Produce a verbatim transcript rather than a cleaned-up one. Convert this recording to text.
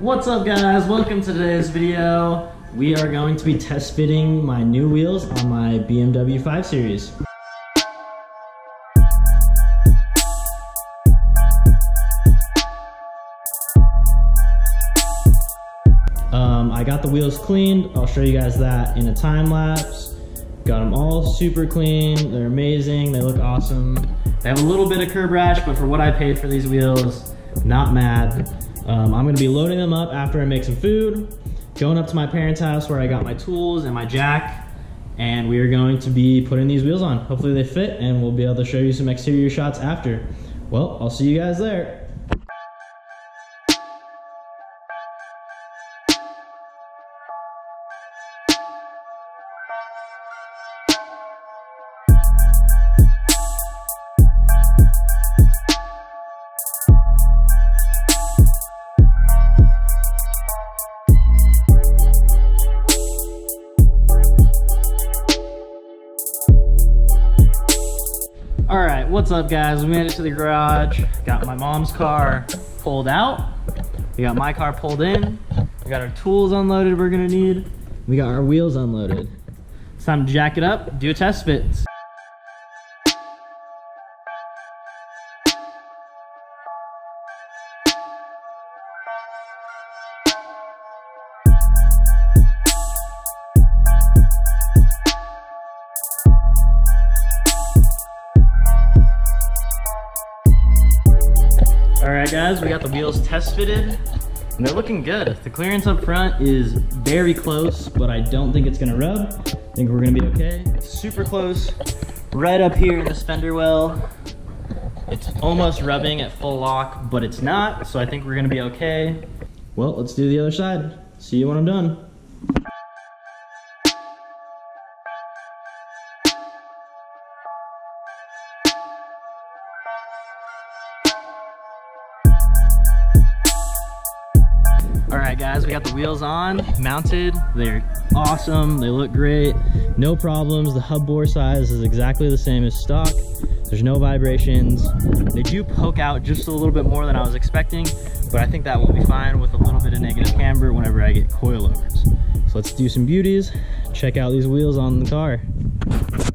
What's up guys, welcome to today's video. We are going to be test fitting my new wheels on my B M W five series. Um, I got the wheels cleaned, I'll show you guys that in a time lapse. Got them all super clean, they're amazing, they look awesome. They have a little bit of curb rash, but for what I paid for these wheels, not mad. Um, I'm gonna be loading them up after I make some food, going up to my parents' house where I got my tools and my jack, and we are going to be putting these wheels on. Hopefully they fit and we'll be able to show you some exterior shots after. Well, I'll see you guys there. Alright, what's up guys? We made it to the garage. Got my mom's car pulled out. We got my car pulled in. We got our tools unloaded we're gonna need. We got our wheels unloaded. It's time to jack it up, do a test fit. Alright guys, we got the wheels test fitted and they're looking good. The clearance up front is very close, but I don't think it's gonna rub. I think we're gonna be okay. It's super close, right up here in this fender well. It's almost rubbing at full lock, but it's not, so I think we're gonna be okay. Well, let's do the other side. See you when I'm done. Alright guys, we got the wheels on, mounted, they're awesome, they look great, no problems. The hub bore size is exactly the same as stock, there's no vibrations. They do poke out just a little bit more than I was expecting, but I think that will be fine with a little bit of negative camber whenever I get coilovers. So let's do some beauties, check out these wheels on the car.